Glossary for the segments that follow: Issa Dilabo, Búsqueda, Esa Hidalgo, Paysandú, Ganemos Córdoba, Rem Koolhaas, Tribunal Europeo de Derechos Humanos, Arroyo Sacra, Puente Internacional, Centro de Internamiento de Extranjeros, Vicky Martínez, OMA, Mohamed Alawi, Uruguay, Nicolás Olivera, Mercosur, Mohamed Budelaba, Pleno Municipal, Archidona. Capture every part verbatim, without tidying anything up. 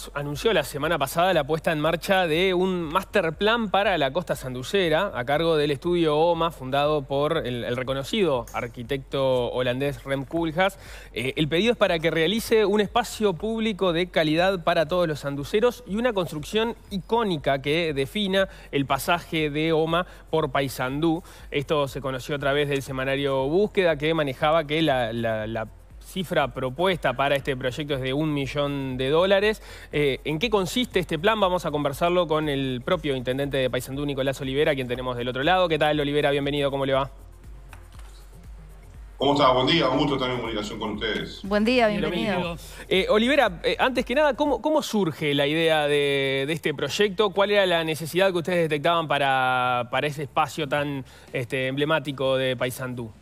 Koolhaas anunció la semana pasada la puesta en marcha de un master plan para la costa sandullera a cargo del estudio O M A, fundado por el, el reconocido arquitecto holandés Rem Koolhaas. Eh, el pedido es para que realice un espacio público de calidad para todos los sanduceros y una construcción icónica que defina el pasaje de O M A por Paysandú. Esto se conoció a través del semanario Búsqueda, que manejaba que la, la, la cifra propuesta para este proyecto es de un millón de dólares. Eh, ¿En qué consiste este plan? Vamos a conversarlo con el propio intendente de Paysandú, Nicolás Olivera, quien tenemos del otro lado. ¿Qué tal, Olivera? Bienvenido, ¿cómo le va? ¿Cómo está? Buen día, un gusto estar en comunicación con ustedes. Buen día, bienvenido. Eh, Olivera, eh, antes que nada, ¿cómo, cómo surge la idea de, de este proyecto? ¿Cuál era la necesidad que ustedes detectaban para, para ese espacio tan este, emblemático de Paysandú?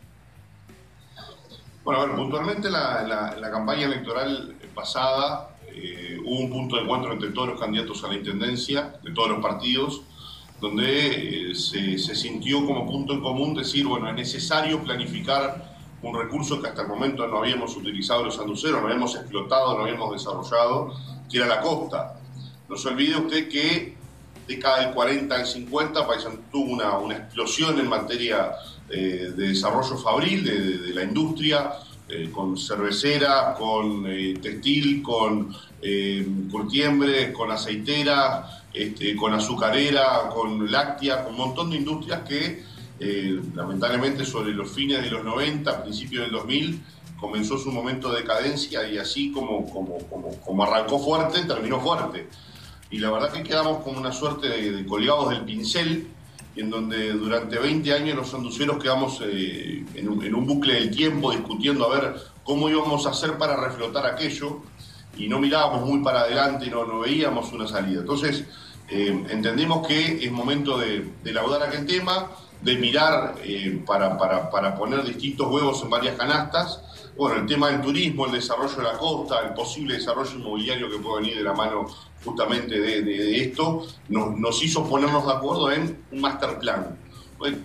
Bueno, a ver, puntualmente la, la, la campaña electoral pasada eh, hubo un punto de encuentro entre todos los candidatos a la intendencia, de todos los partidos, donde eh, se, se sintió como punto en común decir, bueno, es necesario planificar un recurso que hasta el momento no habíamos utilizado los sanduceros, no habíamos explotado, no habíamos desarrollado, que era la costa. No se olvide usted que década del cuarenta al cincuenta, Paysandú tuvo una, una explosión en materia eh, de desarrollo fabril, de, de, de la industria, eh, con cervecera, con eh, textil, con eh, curtiembre, con aceitera, este, con azucarera, con láctea, con un montón de industrias que eh, lamentablemente sobre los fines de los noventa, principios del dos mil, comenzó su momento de decadencia y así como, como, como, como arrancó fuerte, terminó fuerte. Y la verdad que quedamos como una suerte de, de colgados del pincel, en donde durante veinte años los sanduceros quedamos eh, en, un, en un bucle del tiempo discutiendo a ver cómo íbamos a hacer para reflotar aquello, y no mirábamos muy para adelante y no, no veíamos una salida. Entonces eh, entendimos que es momento de, de laudar aquel tema, de mirar eh, para, para, para poner distintos huevos en varias canastas. Bueno, el tema del turismo, el desarrollo de la costa, el posible desarrollo inmobiliario que puede venir de la mano justamente de, de, de esto, nos, nos hizo ponernos de acuerdo en un master plan.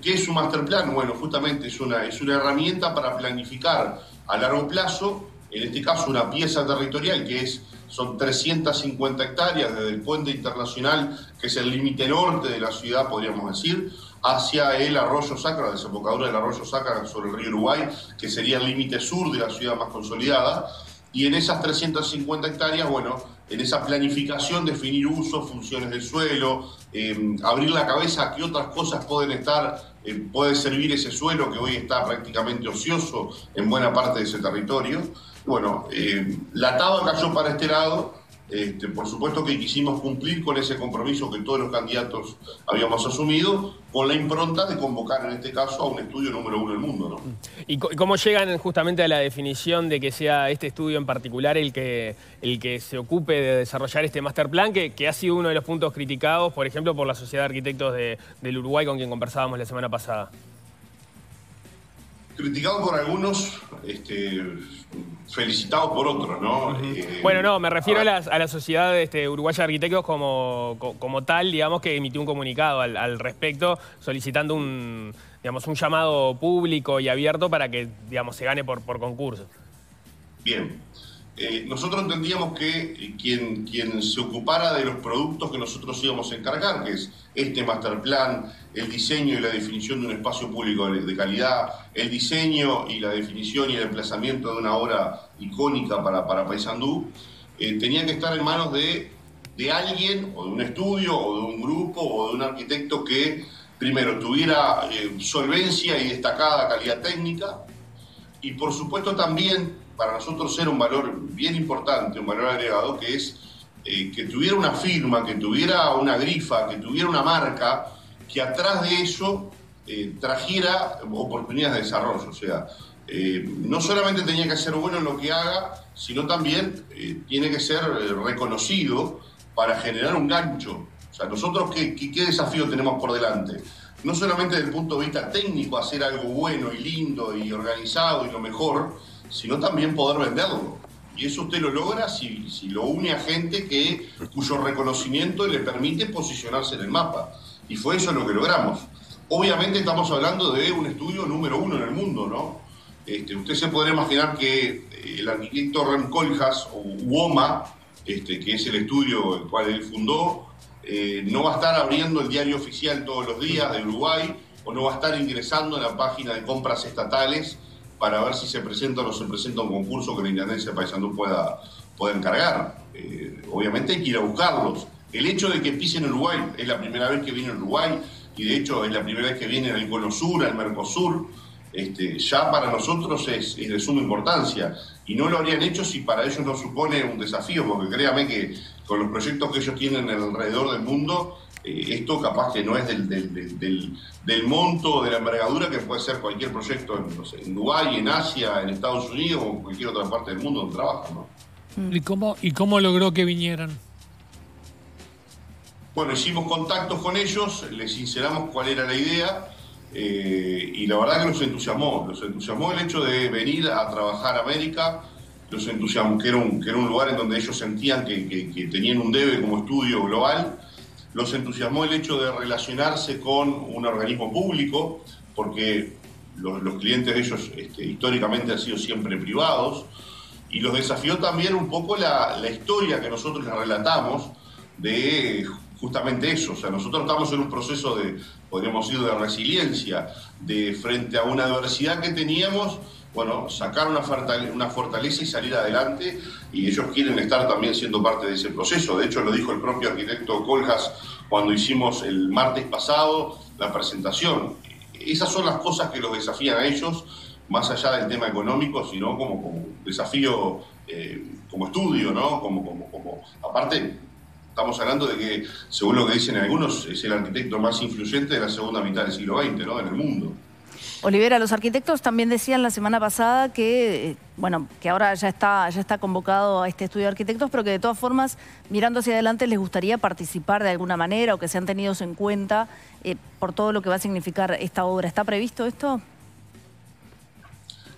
¿Qué es un master plan? Bueno, justamente es una, es una herramienta para planificar a largo plazo, en este caso una pieza territorial que es, son trescientas cincuenta hectáreas desde el Puente Internacional, que es el límite norte de la ciudad, podríamos decir, hacia el Arroyo Sacra, la desembocadura del Arroyo Sacra sobre el río Uruguay, que sería el límite sur de la ciudad más consolidada, y en esas trescientas cincuenta hectáreas, bueno, en esa planificación, definir usos, funciones del suelo, eh, abrir la cabeza a qué otras cosas pueden estar, eh, puede servir ese suelo que hoy está prácticamente ocioso en buena parte de ese territorio. Bueno, eh, la taba cayó para este lado. Este, por supuesto que quisimos cumplir con ese compromiso que todos los candidatos habíamos asumido, con la impronta de convocar en este caso a un estudio número uno del mundo, ¿no? ¿Y cómo llegan justamente a la definición de que sea este estudio en particular el que, el que se ocupe de desarrollar este master plan, que, que ha sido uno de los puntos criticados, por ejemplo, por la Sociedad de Arquitectos de, del Uruguay, con quien conversábamos la semana pasada? Criticado por algunos, este, felicitado por otros, ¿no? Eh, bueno, no, me refiero a, a, la, a la Sociedad este, Uruguaya de Arquitectos como, como, como tal, digamos, que emitió un comunicado al, al respecto, solicitando un, digamos, un llamado público y abierto para que, digamos, se gane por, por concurso. Bien. Eh, nosotros entendíamos que quien, quien se ocupara de los productos que nosotros íbamos a encargar, que es este master plan, el diseño y la definición de un espacio público de calidad, el diseño y la definición y el emplazamiento de una obra icónica para, para Paysandú, eh, tenía que estar en manos de, de alguien, o de un estudio, o de un grupo, o de un arquitecto que, primero, tuviera eh, solvencia y destacada calidad técnica, y por supuesto también, para nosotros era un valor bien importante, un valor agregado, que es eh, que tuviera una firma, que tuviera una grifa, que tuviera una marca, que atrás de eso eh, trajera oportunidades de desarrollo. O sea, eh, no solamente tenía que ser bueno en lo que haga, sino también eh, tiene que ser reconocido para generar un gancho. O sea, nosotros, ¿qué, qué, qué desafío tenemos por delante? No solamente desde el punto de vista técnico, hacer algo bueno y lindo y organizado y lo mejor, sino también poder venderlo. Y eso usted lo logra si, si lo une a gente que, cuyo reconocimiento le permite posicionarse en el mapa. Y fue eso lo que logramos. Obviamente estamos hablando de un estudio número uno en el mundo, ¿no? Este, usted se podrá imaginar que el arquitecto Rem Koolhaas, o U O M A, este, que es el estudio el cual él fundó, eh, no va a estar abriendo el diario oficial todos los días de Uruguay, o no va a estar ingresando en la página de compras estatales para ver si se presenta o no se presenta un concurso que la Intendencia de Paysandú pueda, pueda encargar. Eh, obviamente hay que ir a buscarlos. El hecho de que pisen Uruguay, es la primera vez que viene a Uruguay, y de hecho es la primera vez que viene al Cono Sur, al Mercosur, este, ya para nosotros es, es de suma importancia. Y no lo habrían hecho si para ellos no supone un desafío, porque créame que con los proyectos que ellos tienen alrededor del mundo, eh, esto capaz que no es del, del, del, del, del monto, de la envergadura que puede ser cualquier proyecto en, no sé, en Uruguay, en Asia, en Estados Unidos o en cualquier otra parte del mundo donde trabajan, ¿no? ¿Y cómo, y cómo logró que vinieran? Bueno, hicimos contactos con ellos, les sinceramos cuál era la idea, eh, y la verdad que los entusiasmó, los entusiasmó el hecho de venir a trabajar a América, los entusiasmó que era un, que era un lugar en donde ellos sentían que, que, que tenían un debe como estudio global, los entusiasmó el hecho de relacionarse con un organismo público, porque los, los clientes de ellos este, históricamente han sido siempre privados, y los desafió también un poco la, la historia que nosotros les relatamos de... Justamente eso, o sea, nosotros estamos en un proceso de, podríamos decir, de resiliencia, de frente a una adversidad que teníamos, bueno, sacar una fortaleza, una fortaleza y salir adelante, y ellos quieren estar también siendo parte de ese proceso. De hecho, lo dijo el propio arquitecto Koolhaas cuando hicimos el martes pasado la presentación. Esas son las cosas que los desafían a ellos, más allá del tema económico, sino como, como desafío, eh, como estudio, ¿no? Como, como, como, aparte... Estamos hablando de que, según lo que dicen algunos, es el arquitecto más influyente de la segunda mitad del siglo veinte, ¿no?, en el mundo. Olivera, los arquitectos también decían la semana pasada que, bueno, que ahora ya está, ya está convocado a este estudio de arquitectos, pero que de todas formas, mirando hacia adelante, les gustaría participar de alguna manera o que sean tenidos en cuenta eh, por todo lo que va a significar esta obra. ¿Está previsto esto?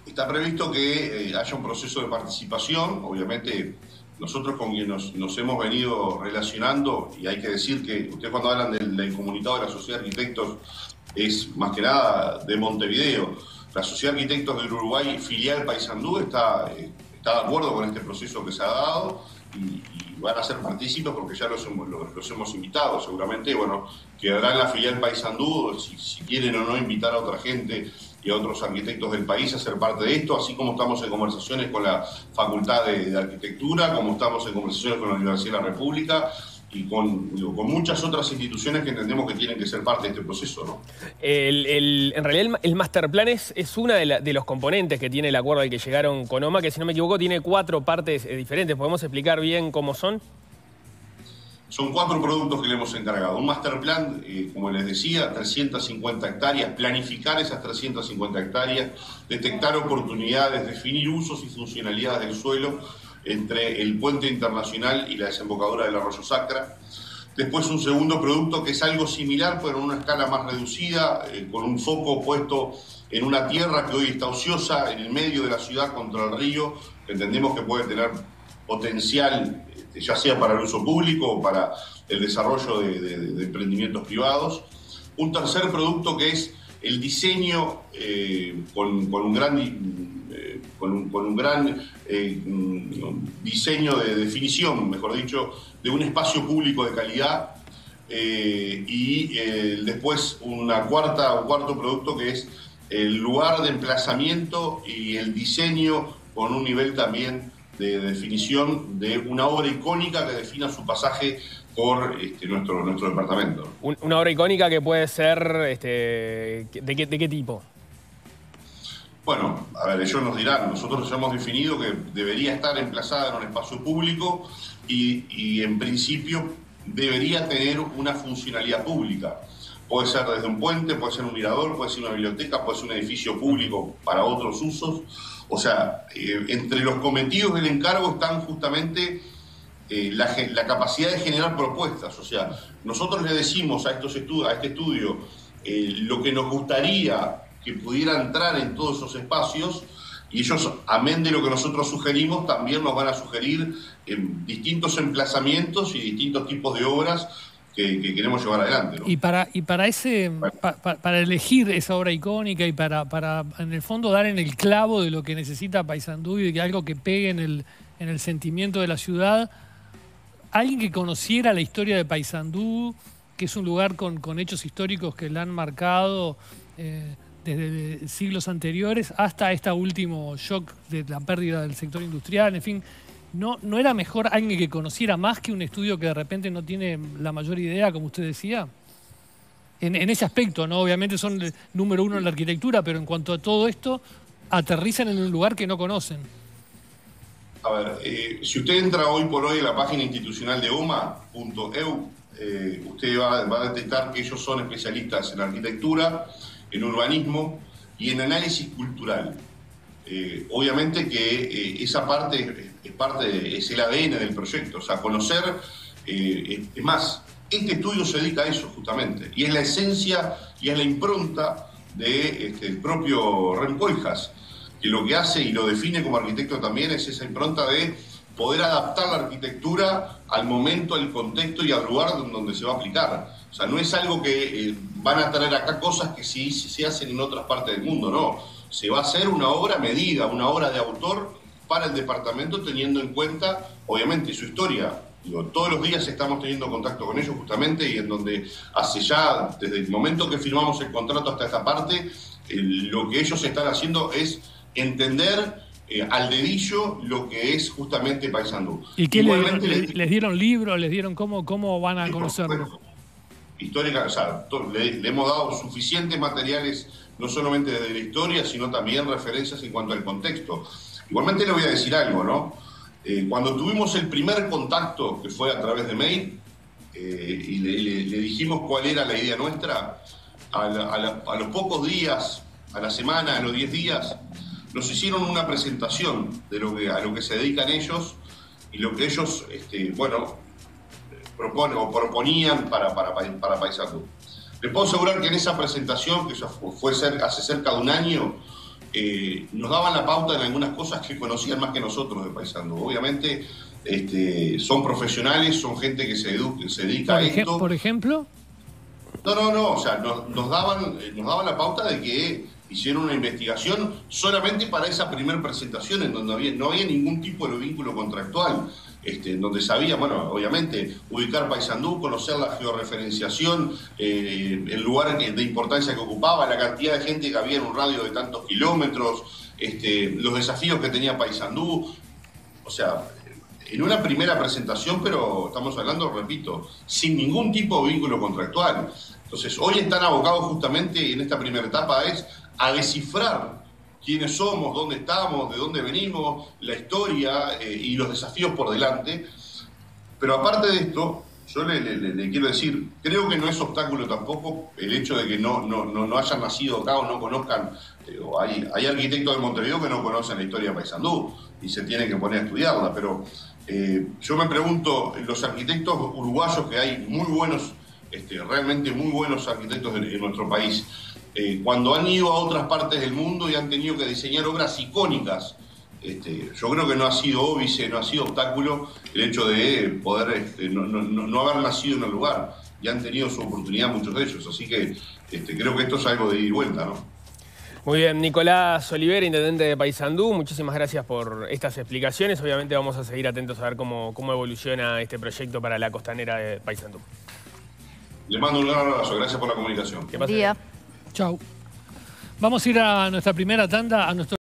Está previsto que eh, haya un proceso de participación, obviamente... Nosotros con quien nos, nos hemos venido relacionando, y hay que decir que ustedes cuando hablan del, del comunicado de la Sociedad de Arquitectos es más que nada de Montevideo. La Sociedad de Arquitectos del Uruguay, filial Paysandú, está, eh, está de acuerdo con este proceso que se ha dado y, y van a ser partícipes porque ya los hemos, los, los hemos invitado seguramente. Bueno, quedará en la filial Paysandú si, si quieren o no invitar a otra gente y a otros arquitectos del país a ser parte de esto, así como estamos en conversaciones con la Facultad de, de Arquitectura, como estamos en conversaciones con la Universidad de la República y con, digo, con muchas otras instituciones que entendemos que tienen que ser parte de este proceso, ¿no? El, el, en realidad el, el master plan es, es uno de, de los componentes que tiene el acuerdo al que llegaron con OMA, que si no me equivoco tiene cuatro partes diferentes. ¿Podemos explicar bien cómo son? Son cuatro productos que le hemos encargado. Un master plan, eh, como les decía, trescientas cincuenta hectáreas, planificar esas trescientas cincuenta hectáreas, detectar oportunidades, definir usos y funcionalidades del suelo entre el Puente Internacional y la desembocadura del Arroyo Sacra. Después un segundo producto que es algo similar, pero en una escala más reducida, eh, con un foco puesto en una tierra que hoy está ociosa, en el medio de la ciudad contra el río, que entendemos que puede tener potencial, ya sea para el uso público o para el desarrollo de, de, de emprendimientos privados. Un tercer producto que es el diseño eh, con, con un gran, eh, con un, con un gran eh, diseño de definición, mejor dicho, de un espacio público de calidad. Eh, y eh, después una cuarta, un cuarto producto que es el lugar de emplazamiento y el diseño con un nivel también de definición de una obra icónica que defina su pasaje por este, nuestro, nuestro departamento. ¿Una obra icónica que puede ser este, de, qué, de qué tipo? Bueno, a ver, ellos nos dirán. Nosotros ya hemos definido que debería estar emplazada en un espacio público y, y en principio debería tener una funcionalidad pública. Puede ser desde un puente, puede ser un mirador, puede ser una biblioteca, puede ser un edificio público para otros usos. O sea, eh, entre los cometidos del encargo están justamente eh, la, la capacidad de generar propuestas. O sea, nosotros le decimos a, estos estu- a este estudio eh, lo que nos gustaría que pudiera entrar en todos esos espacios y ellos, amén de lo que nosotros sugerimos, también nos van a sugerir eh, distintos emplazamientos y distintos tipos de obras que, que queremos llevar adelante, ¿no? Y para y para ese pa, pa, para elegir esa obra icónica y para para en el fondo dar en el clavo de lo que necesita Paysandú y de que algo que pegue en el en el sentimiento de la ciudad, alguien que conociera la historia de Paysandú, que es un lugar con, con hechos históricos que la han marcado eh, desde siglos anteriores hasta este último shock de la pérdida del sector industrial, en fin, no, ¿no era mejor alguien que conociera más que un estudio que de repente no tiene la mayor idea, como usted decía? En, en ese aspecto, ¿no? Obviamente son el número uno en la arquitectura, pero en cuanto a todo esto, aterrizan en un lugar que no conocen. A ver, eh, si usted entra hoy por hoy a la página institucional de O M A punto E U, eh, usted va, va a detectar que ellos son especialistas en arquitectura, en urbanismo y en análisis cultural. Eh, obviamente que eh, esa parte es, parte de, es el A D N del proyecto, o sea, conocer, eh, es más, este estudio se dedica a eso justamente, y es la esencia y es la impronta de, este, el propio Rem Koolhaas, que lo que hace y lo define como arquitecto también es esa impronta de poder adaptar la arquitectura al momento, al contexto y al lugar donde se va a aplicar. O sea, no es algo que eh, van a traer acá cosas que sí, sí se hacen en otras partes del mundo, no. Se va a hacer una obra medida, una obra de autor para el departamento, teniendo en cuenta, obviamente, su historia. Digo, todos los días estamos teniendo contacto con ellos justamente, y en donde hace ya, desde el momento que firmamos el contrato hasta esta parte, eh, lo que ellos están haciendo es entender eh, al dedillo lo que es justamente Paysandú. ¿Y qué les, les, les dieron libros? ¿Les dieron cómo, cómo van a conocerlo? Bueno, histórica, o sea, le, le hemos dado suficientes materiales, no solamente de la historia, sino también referencias en cuanto al contexto. Igualmente le voy a decir algo, ¿no? Eh, cuando tuvimos el primer contacto, que fue a través de mail, eh, y le, le, le dijimos cuál era la idea nuestra, a, la, a, la, a los pocos días, a la semana, a los diez días, nos hicieron una presentación de lo que, a lo que se dedican ellos y lo que ellos, este, bueno, proponen o proponían para, para, para Paysandú. Les puedo asegurar que en esa presentación, que ya fue cerca, hace cerca de un año, eh, nos daban la pauta en algunas cosas que conocían más que nosotros de Paysandú. Obviamente este, son profesionales, son gente que se, que se dedica a esto. ¿Por ejemplo? No, no, no, o sea, nos, nos, daban, nos daban la pauta de que hicieron una investigación solamente para esa primera presentación, en donde había, no había ningún tipo de vínculo contractual, este, en donde sabía, bueno, obviamente, ubicar Paysandú, conocer la georreferenciación, eh, el lugar de importancia que ocupaba, la cantidad de gente que había en un radio de tantos kilómetros, este, los desafíos que tenía Paysandú, o sea, en una primera presentación, pero estamos hablando, repito, sin ningún tipo de vínculo contractual. Entonces, hoy están abocados justamente en esta primera etapa es a descifrar quiénes somos, dónde estamos, de dónde venimos, la historia eh, y los desafíos por delante. Pero aparte de esto, yo le, le, le quiero decir, creo que no es obstáculo tampoco el hecho de que no, no, no, no hayan nacido acá o no conozcan, eh, hay, hay arquitectos de Montevideo que no conocen la historia de Paysandú y se tienen que poner a estudiarla, pero eh, yo me pregunto, los arquitectos uruguayos, que hay muy buenos, este, realmente muy buenos arquitectos en, en nuestro país, Eh, cuando han ido a otras partes del mundo y han tenido que diseñar obras icónicas, este, yo creo que no ha sido óbice, no ha sido obstáculo el hecho de poder este, no, no, no haber nacido en el lugar, y han tenido su oportunidad muchos de ellos, así que este, creo que esto es algo de ida y vuelta, ¿no? Muy bien, Nicolás Olivera, intendente de Paysandú, muchísimas gracias por estas explicaciones. Obviamente vamos a seguir atentos a ver cómo, cómo evoluciona este proyecto para la costanera de Paysandú. Le mando un gran abrazo, gracias por la comunicación. Buen día. Chau. Vamos a ir a nuestra primera tanda, a nuestro...